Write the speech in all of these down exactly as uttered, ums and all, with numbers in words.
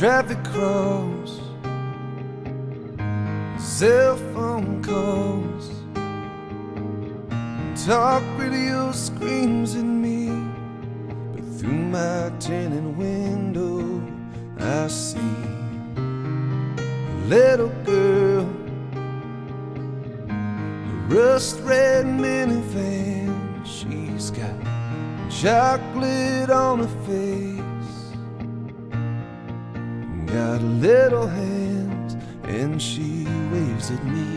traffic crows, cell phone calls, talk radio screams at me, but through my tinted window I see a little girl, a rust-red minivan. She's got chocolate on her face, got little hands, and she waves at me.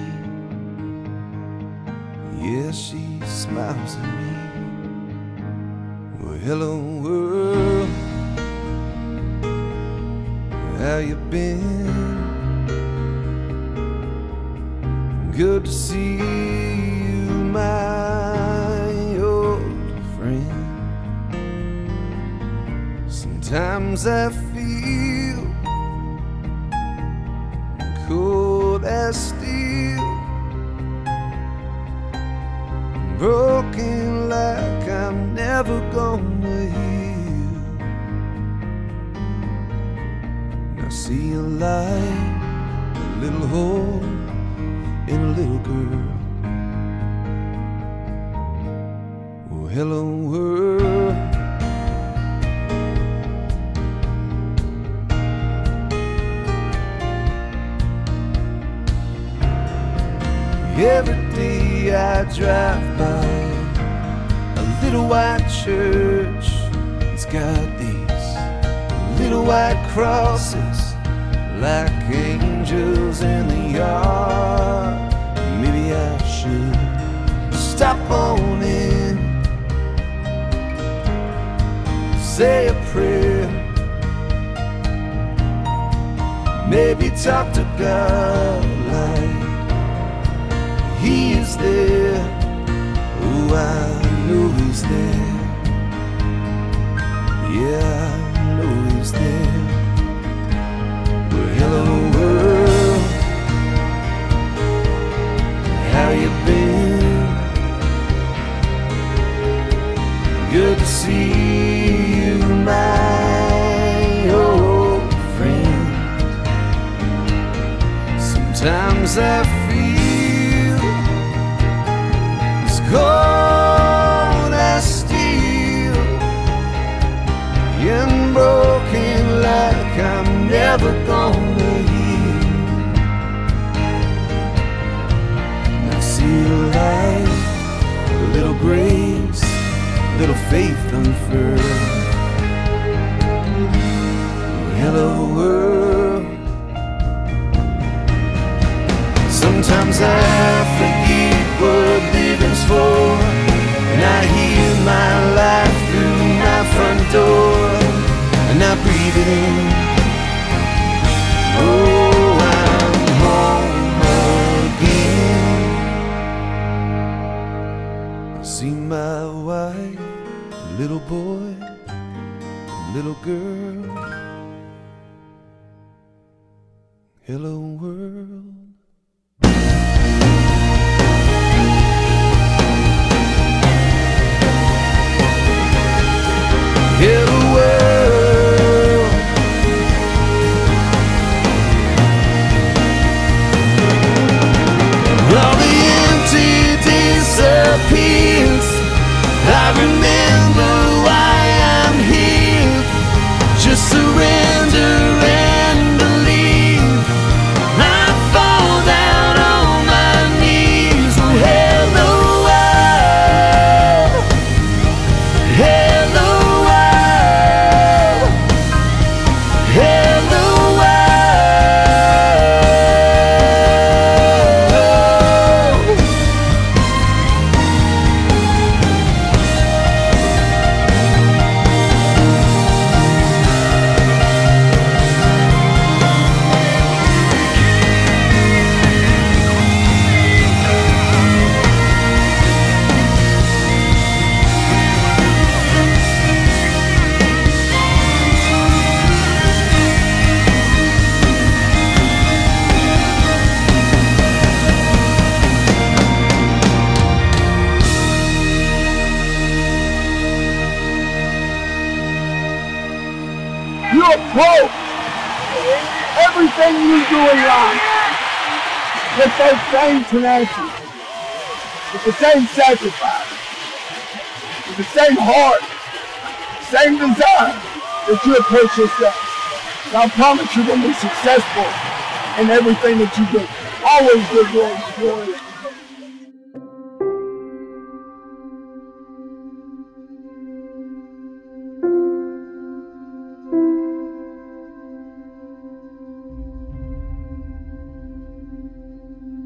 Yeah, she smiles at me. Well, hello world, how you been? Good to see you, my old friend. Sometimes I feel cold as steel, broken like I'm never gonna heal. I see a light, a little hole in a little girl. Well, hello world. Every day I drive by a little white church. It's got these little white crosses like angels in the yard. Maybe I should stop on in, say a prayer, maybe talk to God like He is there. Oh, I know He's there. Yeah, I know He's there. Well, hello world, how you been? Good to see you, my old friend. Sometimes I feel cold as steel and broken like I'm never gonna heal. And I see a light, a little grace, a little faith unfurled. Hello world. Sometimes I forget what living's for, and I hear my life through my front door, and I breathe it in. Oh, I'm home again. I see my wife, a little boy, a little girl. Hello world. Hello world. All the empty disappears. I remember why I'm here. Just surrender and believe. I fall down on my knees. Oh, hello world. Hello. Whoa! everything you do in life with that same tenacity, with the same sacrifice, with the same heart, same desire that you approach yourself. And I promise you're going to be successful in everything that you do. Always give glory to God.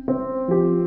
Thank you.